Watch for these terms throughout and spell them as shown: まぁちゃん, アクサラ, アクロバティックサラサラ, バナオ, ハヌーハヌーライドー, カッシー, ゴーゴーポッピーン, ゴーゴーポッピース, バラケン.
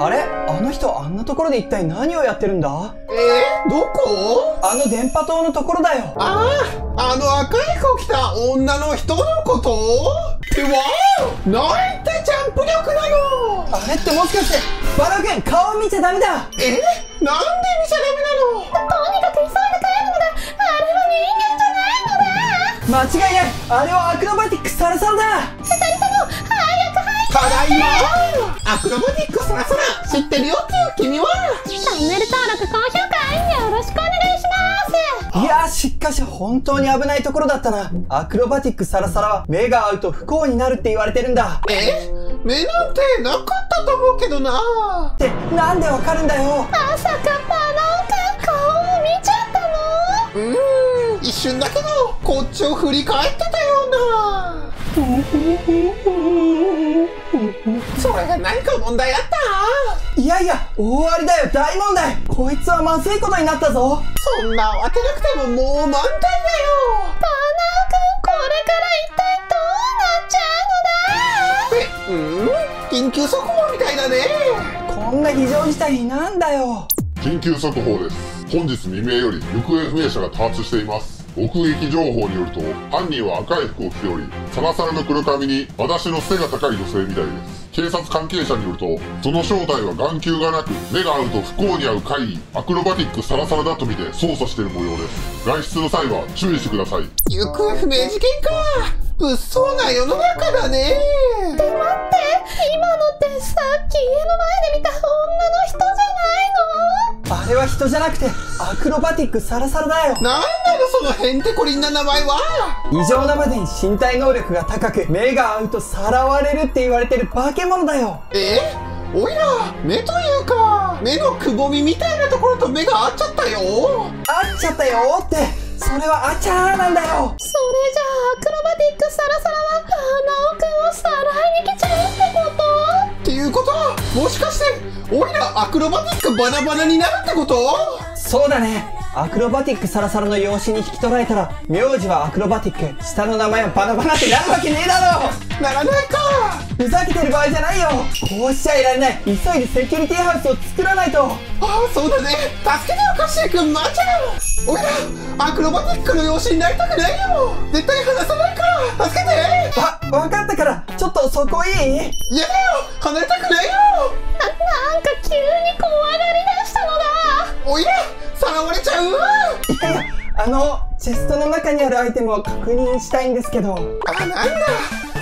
あれ、あの人あんなところで一体何をやってるんだ？どこ？あの電波塔のところだよ。あの赤い服を着た女の人のこと？なんてジャンプ力なの！あれってもしかしてバラケン、顔見ちゃダメだ。なんで見ちゃダメなの？とにかく急いで帰るのだ。あれは人間じゃないのだ。間違いない、あれはアクロバティックサラサラだ。二人とも早く入って。ただいま。アクロバティックサラサラ知ってるよっていう君は、チャンネル登録高評価よろしくお願いします。いや、しかし本当に危ないところだったな。アクロバティックサラサラは目が合うと不幸になるって言われてるんだ。目なんてなかったと思うけどな。ってなんでわかるんだよ。まさかパロン君顔を見ちゃったの？一瞬だけどこっちを振り返ってたような。それが何か問題あった？いやいや、大ありだよ、大問題。こいつはまずいことになったぞ。そんな慌てなくてももう満点だよ。パナオ君、これから一体どうなっちゃうのだ？緊急速報みたいだね。こんな非常事態になんだよ。緊急速報です。本日未明より行方不明者が多発しています。目撃情報によると、犯人は赤い服を着ており、サラサラの黒髪に私の背が高い女性みたいです。警察関係者によると、その正体は眼球がなく、目が合うと不幸に遭う怪異、アクロバティックサラサラだと見て捜査している模様です。外出の際は注意してください。行方不明事件か。物騒な世の中だね。で、待って、今のってさっき家の前で見た女の人じゃないの？あれは人じゃなくてアクロバティックサラサラだよ。なんなのそのへんてこりんな名前は。異常なまでに身体能力が高く、目が合うとさらわれるって言われてる化け物だよ。おいら、目というか目のくぼみみたいなところと目が合っちゃったよ。合っちゃったよって、それはあちゃーなんだよ。それじゃあアクロバティックサラサラはパナオくんをさらいに来ちゃうってこと？っていうことは、もしかしておいらアクロバティックバラバラになるってこと？そうだね。アクロバティックサラサラの養子に引き取られたら、名字はアクロバティック、下の名前はバナバナってなるわけねえだろ。ならないか。ふざけてる場合じゃないよ。こうしちゃいられない。急いでセキュリティハウスを作らないと。そうだね、助けてよカッシーくん、マーちゃん。俺らアクロバティックの養子になりたくないよ。絶対離さないから助けて。わかったから、ちょっとそこいい？嫌だよ、離れたくないよ。なんか急に怖がりだしたのだ。おいらさらわれちゃうわ。いやいや、チェストの中にあるアイテムを確認したいんですけど。なんだ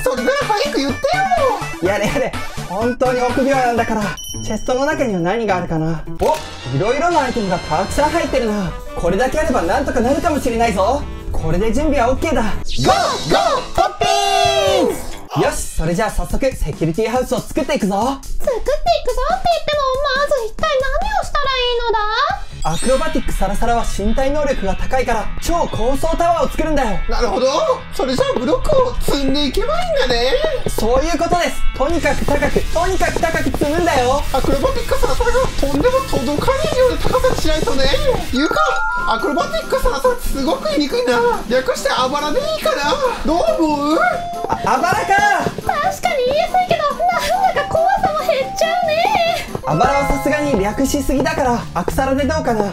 それなら早く言ってよ。やれやれ、本当に臆病なんだから。チェストの中には何があるかな。お、いろいろなアイテムがたくさん入ってるな。これだけあればなんとかなるかもしれないぞ。これで準備は OK だ。ゴーゴーポッピーン。よし、それじゃあ早速セキュリティハウスを作っていくぞ。作っていくぞって言っても、まず一体何をしたらいいのだ？アクロバティックサラサラは身体能力が高いから超高層タワーを作るんだよ。なるほど、それじゃあブロックを積んでいけばいいんだね。そういうことです。とにかく高く、とにかく高く積むんだよ。アクロバティックサラサラがとんでも届かないような高さにしないとね。言うか、アクロバティックサラサラすごく言いにくいな。略してあばらでいいかな。どう思う？あばらか。確かに言いやすいけど、なんだか怖さも減っちゃうね。あばらはさすがに略しすぎだからアクサラでどうかな。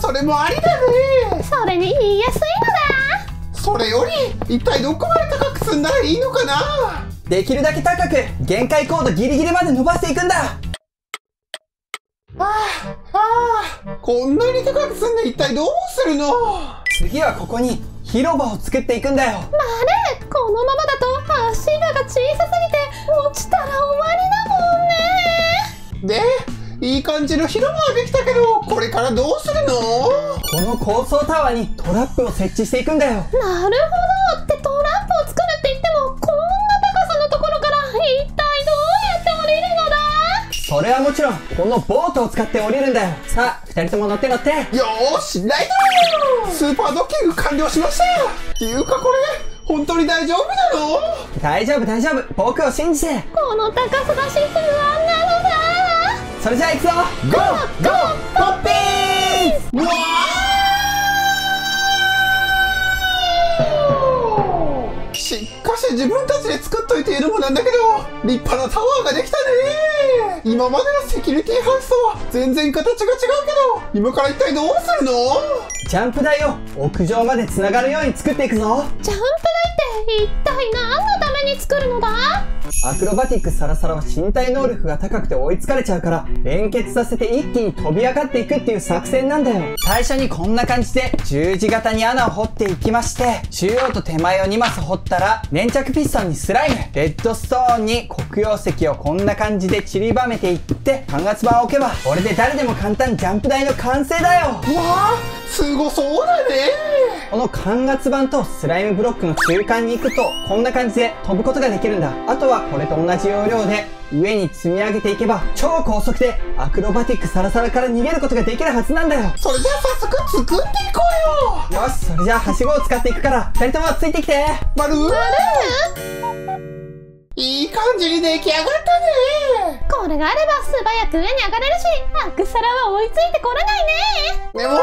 それもありだね。それに言いやすいのだ。それより一体どこまで高く積んだらいいのかな。できるだけ高く、限界高度ギリギリまで伸ばしていくんだ。こんなに高く積んで一体どうするの？次はここに広場を作っていくんだよ。このままだと足場が小さすぎて落ちたら終わりだもんね。で、いい感じの広場はできたけど、これからどうするの？この高層タワーにトラップを設置していくんだよ。なるほど、ってトラップを作るって言っても、こんな高さのところから一体どうやって降りるのだ？それはもちろんこのボートを使って降りるんだよ。さあ2人とも乗って乗って。よーし、ライド。スーパードッキング完了しました。っていうか、これ本当に大丈夫なの？大丈夫大丈夫、僕を信じて。この高さだし不安なのだ。それじゃあ行くぞ。ゴーゴーポッピーン。うわー、しかしし自分たちで作っといているもなんだけど、立派なタワーができたね。今までのセキュリティハウスとは全然形が違うけど、今から一体どうするの？ジャンプ台を屋上までつながるように作っていくぞ。ジャンプ台って一体何のために作るのだ？アクロバティックサラサラは身体能力が高くて追いつかれちゃうから、連結させて一気に飛び上がっていくっていう作戦なんだよ。最初にこんな感じで十字型に穴を掘っていきまして、中央と手前を2マス掘ったら粘着ピストンにスライム、レッドストーンに黒曜石をこんな感じで散りばめていって、間伐板を置けばこれで誰でも簡単ジャンプ台の完成だよ。わあ、すごそうだね。この間伐板とスライムブロックの中間に行くと、こんな感じで飛ぶことができるんだ。あとはこれと同じ要領で上に積み上げていけば、超高速でアクロバティックサラサラから逃げることができるはずなんだよ。それじゃあ早速作っていこうよ。よし、それじゃあはしごを使っていくから、2人ともついてきて。まるー、いい感じに出来上がったね。これがあれば素早く上に上がれるし、アクサラは追いついてこれないね。でも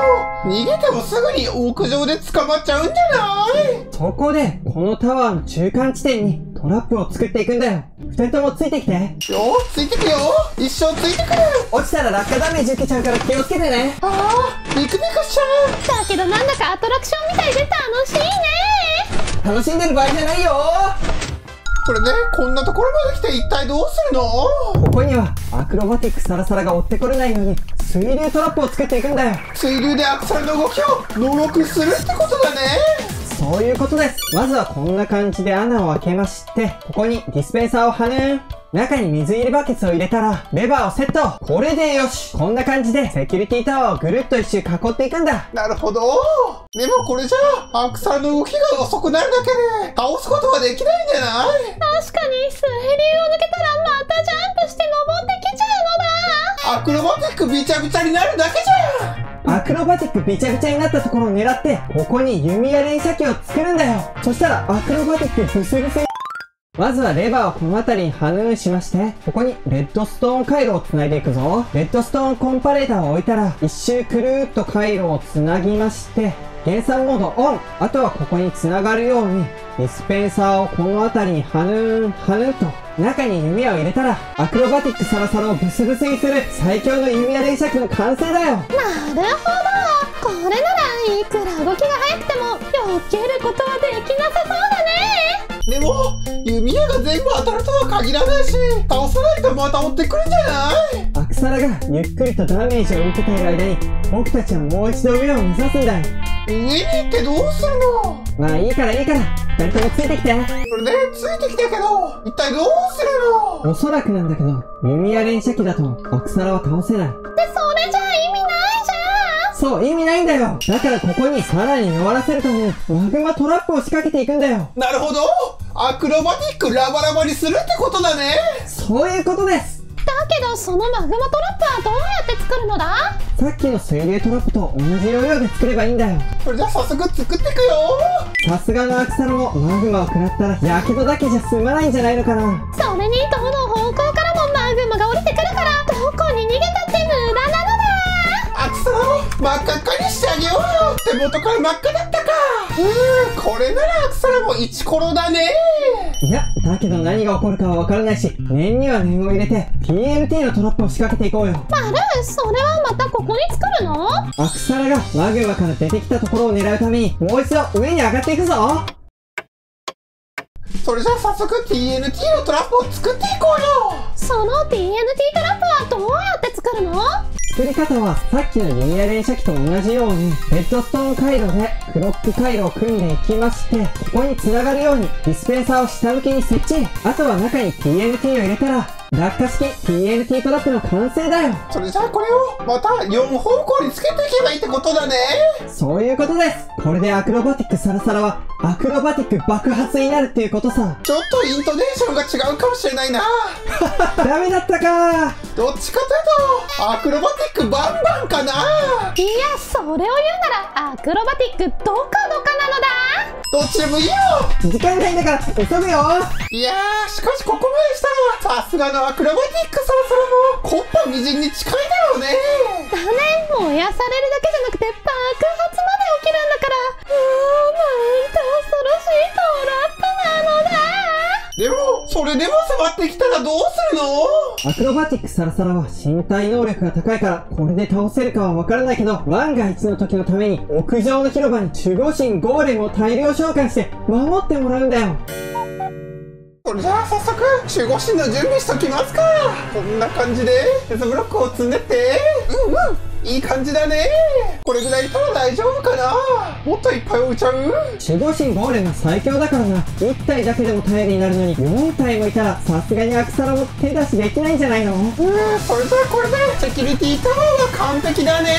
逃げてもすぐに屋上で捕まっちゃうんじゃない？そこでこのタワーの中間地点にトラップを作っていくんだよ。2人ともついてきてよ。ついてくよ。一生ついてくる。落ちたら落下ダメージ受けちゃうから気をつけてね。ああ、ビクビクしちゃう。だけどなんだかアトラクションみたいで楽しいね。楽しんでる場合じゃないよ。これね、こんなところまで来て一体どうするの？ここにはアクロバティックサラサラが追ってこれないように水流トラップを作っていくんだよ。水流でアクサラの動きを能力するってことだね。そういうことです。まずはこんな感じで穴を開けまして、ここにディスペンサーをはね、中に水入れバケツを入れたら、レバーをセット。これでよし。こんな感じで、セキュリティタワーをぐるっと一周囲っていくんだ。なるほど。でもこれじゃあ、アクサラの動きが遅くなるだけで、倒すことはできないんじゃない？確かに、水流を抜けたらまたジャンプして登ってきちゃうのだ。アクロバティックびちゃびちゃになるだけじゃん。アクロバティックびちゃびちゃになったところを狙って、ここに弓や連射機を作るんだよ。そしたら、アクロバティックブスブス。まずはレバーをこの辺りにハヌーンしまして、ここにレッドストーン回路を繋いでいくぞ。レッドストーンコンパレーターを置いたら、一周くるーっと回路を繋ぎまして、減産モードオン。あとはここに繋がるように、ディスペンサーをこの辺りにハヌーン、ハヌーンと、中に弓矢を入れたら、アクロバティックサラサラをブスブスにする最強の弓矢連射機の完成だよ。なるほど。これならいくら動きが速くても、避けることはできなさそうだね。でも、弓矢が全部当たるとは限らないし、倒さないとまた追ってくるんじゃない？アクサラがゆっくりとダメージを受けている間に、僕たちはもう一度上を目指すんだよ。上に行ってどうするの？まあいいからいいから、二人ともついてきて。これね、ついてきたけど、一体どうするの？おそらくなんだけど、弓矢連射機だとアクサラは倒せない。で、それじゃあ意味ないじゃん！そう、意味ないんだよ。だからここにさらに弱らせるために、マグマトラップを仕掛けていくんだよ。なるほど。アクロバティックラバラバにするってことだね。そういうことです。だけどそのマグマトラップはどうやって作るのだ？さっきの水流トラップと同じ要領で作ればいいんだよ。それじゃあ早速作ってくよ。さすがのアクサラもマグマを食らったらやけどだけじゃ済まないんじゃないのかな。それにどの方向からもマグマが降りてくるから、どこに逃げたって無駄なのだ。アクサラを真っ赤っかにしてあげようよ。手元から真っ赤だったか。これならアクサラもイチコロだね。いや、だけど何が起こるかは分からないし、念には念を入れて TNT のトラップを仕掛けていこうよ。まる、それはまたここに作るの？アクサラがマグマから出てきたところを狙うために、もう一度上に上がっていくぞ。それじゃあ早速 TNT のトラップを作っていこうよ。その TNT トラップはどうやって作るの？作り方はさっきの弓矢連射機と同じように、レッドストーン回路でクロック回路を組んでいきまして、ここに繋がるようにディスペンサーを下向きに設置。あとは中に TNT を入れたら、落下式 TNT トラップの完成だよ。それじゃあこれをまた4方向につけていけばいいってことだね。そういうことです。これでアクロバティックサラサラはアクロバティック爆発になるっていうことさ。ちょっとイントネーションが違うかもしれないな。ダメだったか。どっちかというとアクロバティックバンバンかな。いや、それを言うならアクロバティックドカドカなのだ。どっちでもいいよ。時間ないんだから急ぐよ。いやー、しかしここまでしたらさすがのアクロバティックサラサラもコッパみじんに近いだろうね。だね、燃やされるだけじゃなくて爆発まで起きるんだから。もうなんて恐ろしいトラップなのだ。胸も触ってきたらどうするの？アクロバティックサラサラは身体能力が高いから、これで倒せるかはわからないけど、万が一の時のために、屋上の広場に守護神ゴーレムを大量召喚して、守ってもらうんだよ。それじゃあ早速、守護神の準備しときますか。こんな感じで、鉄ブロックを積んでって。いい感じだね。これぐらいいたら大丈夫かな。もっといっぱい置いちゃう。守護神ゴーレムは最強だからな。1体だけでも頼りになるのに4体もいたらさすがにアクサラも手出しできないんじゃないの。それじゃあこれでセキュリティタワーは完璧だね。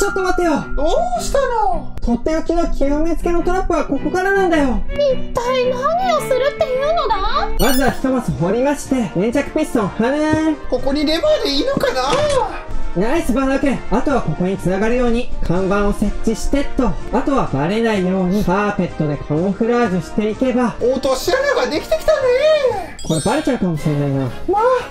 ちょっと待てよ。どうしたの？とっておきの極めつけのトラップはここからなんだよ。一体何をするっていうのだ？まずは一マス掘りまして粘着ピストンはね。ここにレバーでいいのかな。ナイスバラケン。あとはここに繋がるように看板を設置してっと。あとはバレないようにカーペットでカモフラージュしていけば。落とし穴ができてきたね。これバレちゃうかもしれないな。まあ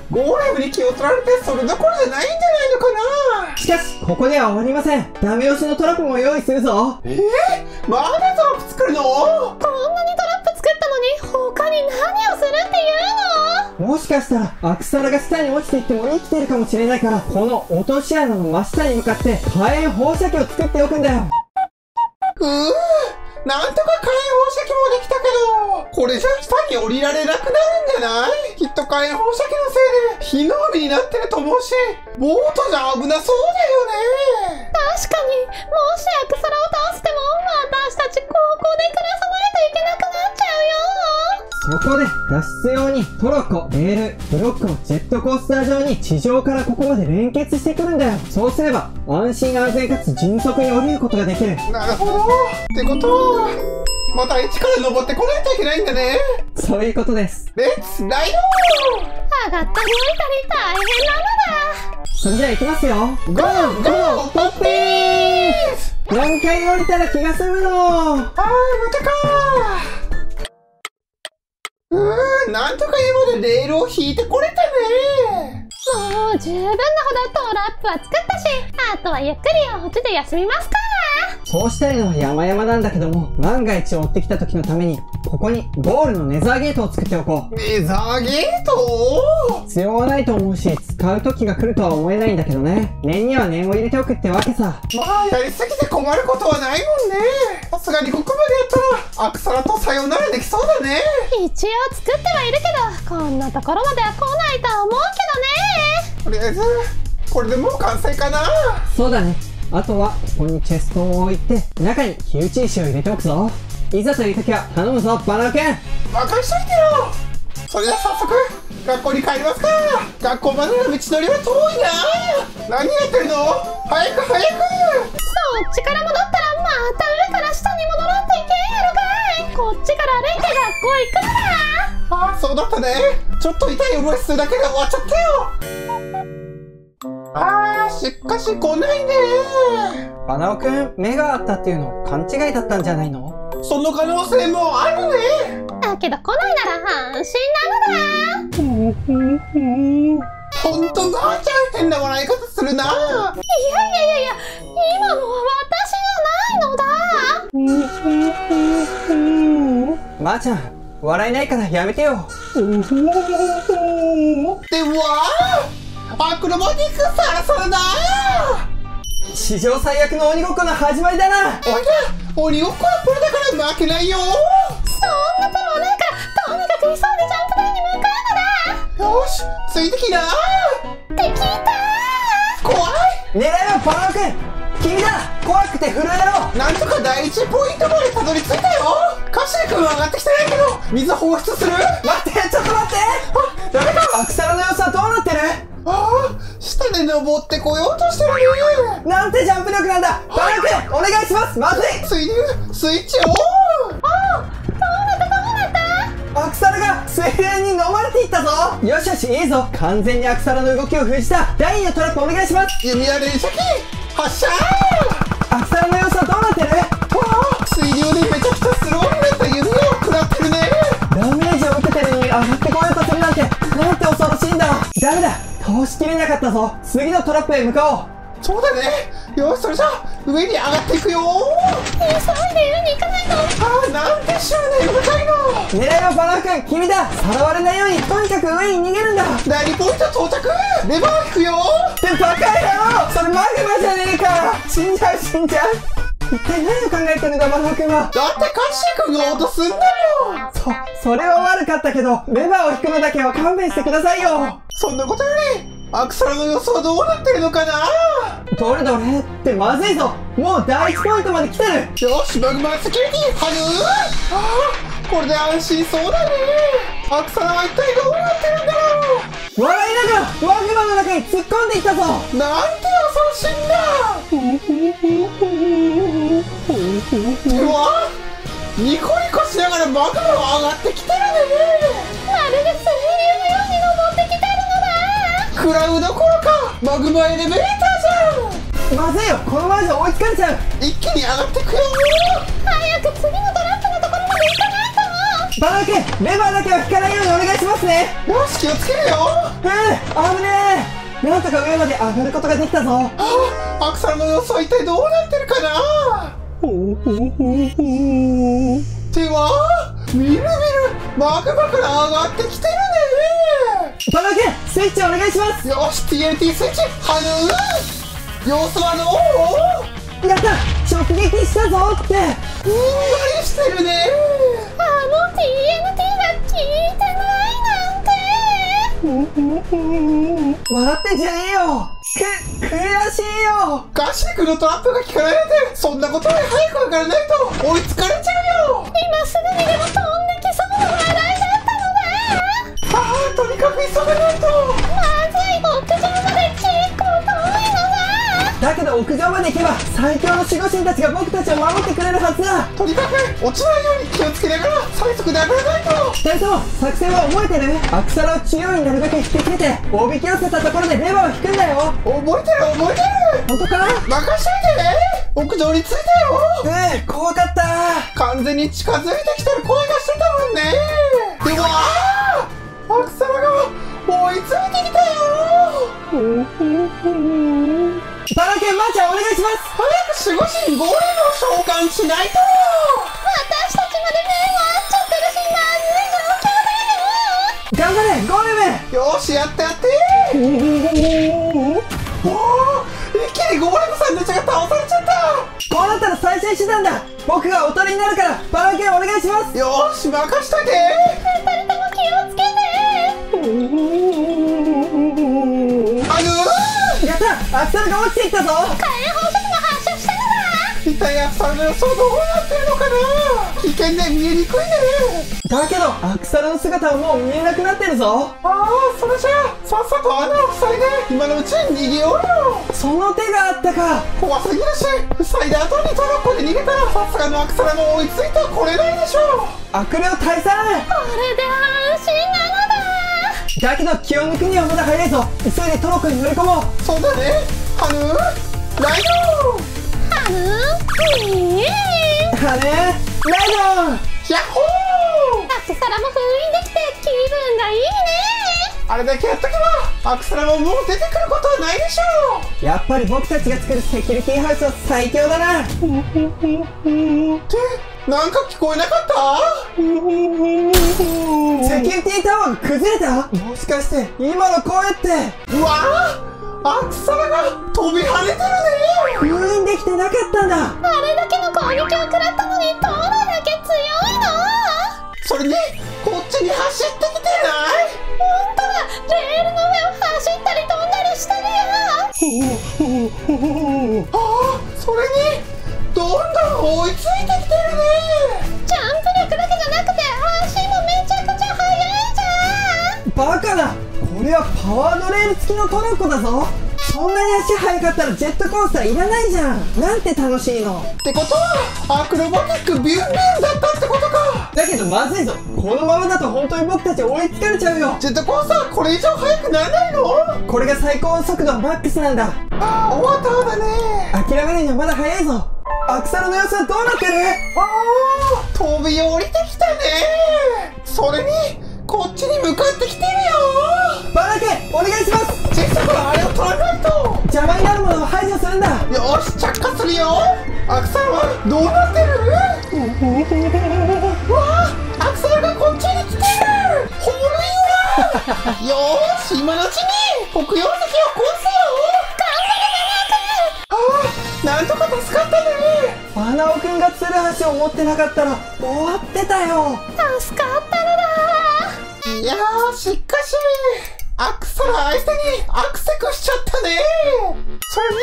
ゴーレムに気を取られてそれどころじゃないんじゃないのかな。しかしここでは終わりません。ダメ押しのトラップも用意するぞ。まだトラップ作るの？こんなにトラップ作ったのに他に何をするっていうの？もしかしたらアクサラが下に落ちていっても生きてるかもしれないから、この音落とし穴の真下に向かって火炎放射器を作っておくんだよ。なんとか火炎放射器もできたけど、これじゃ下に降りられなくなるんじゃない？きっと火炎放射器のせいで火の海になってると思うし、ボートじゃ危なそうだよね。確かに、もしアクサラを倒しても私たちここで暮らさないといけなくなっちゃうよ。そこで脱出用にトロッコ、レール、ブロックをジェットコースター上に地上からここまで連結してくるんだよ。そうすれば安心安全かつ迅速に降りることができる。なるほど。ってことはまた一から登ってこないといけないんだね。そういうことです。レッツライド。上がったり降りたり大変なのだ。それじゃあ行きますよ。ゴーゴーポッピース。何回降りたら気が済むの？またか。なんとか今までレールを引いてこれたね。もう十分なほどトラップは作ったし、あとはゆっくりお家で休みますか。そうしたいのは山々なんだけども、万が一追ってきた時のためにここにゴールのネザーゲートを作っておこう。ネザーゲート？必要はないと思うし、使う時が来るとは思えないんだけどね。念には念を入れておくってわけさ。まあやりすぎて困ることはないもんね。さすがにここまでやったらアクサラとさよならできそうだね。一応作ってはいるけど、こんなところまでは来ないとは思うけどね。とりあえずこれでもう完成かな。そうだね。あとはここにチェストを置いて中に火打ち石を入れておくぞ。いざという時は頼むぞバラケン。任しといてよ。それじゃ早速学校に帰りますか。学校までの道のりは遠いな。何やってるの？早く早く。そっちから戻ったらまた上から下に戻らんといけんやろかい。こっちから歩いて学校行くのだ。ああそうだったね。ちょっと痛い思いするだけで終わっちゃったよ。しかし来ないね。バナオくん、目があったっていうの勘違いだったんじゃないの？その可能性もあるね。だけど来ないなら安心なのだ。ほんとなあちゃん、変な笑い方するな。いや今のは私じゃないのだ。まあちゃん笑えないからやめてよ。ではアクロバティックサラサラだ。史上最悪の鬼ごっこの始まりだな。鬼ごっこはプロだから負けないよ。そんなプロはないからとにかく急いでジャンプ台に向かうのだ。よしついてきな。できた。怖い。狙いはバラオ君君だ。怖くて震えろ。なんとか第1ポイントまでたどり着いたよ。カシー君は上がってきてないけど水放出する。待って、ちょっと待って。ダメか。アクサラの様子はどうなってる？下で登ってこようとしてるね。なんてジャンプ力なんだ。バラ君、お願いします。まずい。スイッチオン。どうなったアクサラが水流に飲まれていったぞ。よしよし、いいぞ。完全にアクサラの動きを封じた。第2のトラップお願いします。弓矢連射機発射。アクサラの様子はどうなってる？水流でめちゃくちゃスローになった弓矢を食らってるね。ダメージを受けてるのに上がってこようとするなんて恐ろしいんだ。ダメだ、倒しきれなかったぞ。次のトラップへ向かおう。そうだね。よし、それじゃあ上に上がっていくよ。急いで上に行かないと。ああ、なんて執念深いの。狙いはバナー君、君だ。さらわれないようにとにかく上に逃げるんだ。第2ポイント到着。レバー引くよ。ってバカやろ、それマグマじゃねえか。死んじゃう死んじゃう。一体何を考えてるんだ、バナー君は。だってカッシー君が落とすんだよ。それは悪かったけど、レバーを引くのだけは勘弁してくださいよ。そんなことより、アクサラの様子はどうなってるのかな。どれどれってまずいぞ。もう第1ポイントまで来てる。よし、マグマセキュリティハルー。これで安心そうだね。アクサラは一体どうなってるんだろう。笑いながらマグマの中に突っ込んでいったぞ。なんて恐ろしいんだ。うわ、ニコニコしながらマグマは上がってきてるね。まるでスフリウムように登ってきてるのだ。クラウどころかマグマエレベーターじゃん。まずいよ、このままじゃ追いつかれちゃう。一気に上がってくよ。早く次のトラップのところまで行かないと。バナー君、レバーだけは引かないようにお願いしますね。よし、気をつけるよ。危ねえ。なんとか上まで上がることができたぞ。アクサの様子は一体どうなってるかな。ってはみるみるマグマから上がってきてるね。バナー君、スイッチお願いします。よし、 TNT スイッチハヌー。様子はどう。やった、直撃したぞ。ってうんがりしてるね。あの TNT が効いてないなんて。笑ってんじゃねえよ。悔しいよ。カッシー君のトラップが効かないなんて、そんなことより早く上がらないと追いつかれちゃうよ。今すぐにでも飛んできそうな話題だったのだ。ああ、とにかく急がないと。まずい、屋上まで結構遠いのだ。だけど屋上まで行けば最強の守護神たちが僕たちを守ってくれるはずだ。とにかく落ちないように気をつけながら最速で上がらないと。二人とも作戦は覚えてる。アクサラを中央になるだけ引きつけておびき寄せたところでレバーを引くんだよ。覚えてる覚えてる。本当か。任しといてね。屋上に着いたよ。怖かった。完全に近づいてきてる声がしてたもんね。でもアクサラが追いついてきたよ。バナー君、マーちゃんお願いします。早く守護神ゴーレムを召喚しないと。私たちまで目が合っちゃってるし、まずい状況だよ。頑張れゴーレム。よし、やってやって。一気にゴーレムさんたちが倒されちゃった。こうなったら最終手段だ。僕がおとりになるからバナー君お願いします。よーし、任しといて。二人とも気をつけて。やった、アクサルが落ちていったぞ。火炎放射器も発射したのだ。一体アクサルの予想どうなってるのかな。危険で見えにくいね。だけどアクサルの姿はもう見えなくなってるぞ。ああ、それじゃあさっさと穴を塞いで今のうちに逃げようよ。その手があったか。怖すぎるし、塞いだ後にトラップで逃げたらさすがのアクサルも追いついてこれないでしょう。悪霊退散。これで安心なのだ。だけど気を抜くにはまだ早いぞ。急いでトロッコに乗り込もう。そうだね。ハヌーライドー。ハヌーハヌーライドー。ヤッホー。アクサラも封印できて気分がいいね。あれだけやっとけばアクサラももう出てくることはないでしょう。やっぱり僕たちが作るセキュリティハウスは最強だな。ってなんか聞こえなかった？セキュリティタワーが崩れた？もしかして今の声って。うわあ、アクサラが飛び跳ねてるね。封印できてなかったんだ。あれだけの攻撃を食らったのにどれだけ強いの。それにこっちに走ってきてない？本当だ、レールの上を走ったり飛んだりしてるよ。ああ、それにどんどん追いついてきてるね。ジャンプ力だけじゃなくて足もめちゃくちゃ速いじゃん。バカだ、これはパワードレール付きのトロッコだぞ。そんなに足速かったらジェットコースターいらないじゃん。なんて楽しいの。ってことはアクロバティックビュンビュンだったってことか。だけどまずいぞ、このままだと本当に僕たち追いつかれちゃうよ。ジェットコースターこれ以上速くならないの。これが最高速度マックスなんだ。ああ、終わっただね。諦めるにはまだ早いぞ。アクサラの様子はどうなってる？ああ、飛び降りてきたね。それにこっちに向かってきてるよ。バナー君お願いします。ジェットからあれを取らないと。邪魔になるものを排除よし、着火するよ。アクサルはどうなってる？わあ、アクサルがこっちに来てる。ホールインワン。よーし、今のうちに黒曜石を壊すよ。ああ、なんとか助かったね。マナオくんがツルハシを持ってなかったら終わってたよ。助かったのだ。いやー、しっかしアクサラ相手にアクセクしちゃったね。それに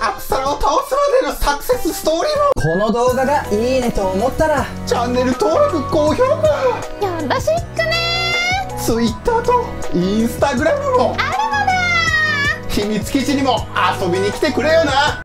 アクサラを倒すまでのサクセスストーリーも。この動画がいいねと思ったらチャンネル登録、高評価よろしくねー。Twitter と Instagram もあるのだ。秘密基地にも遊びに来てくれよな。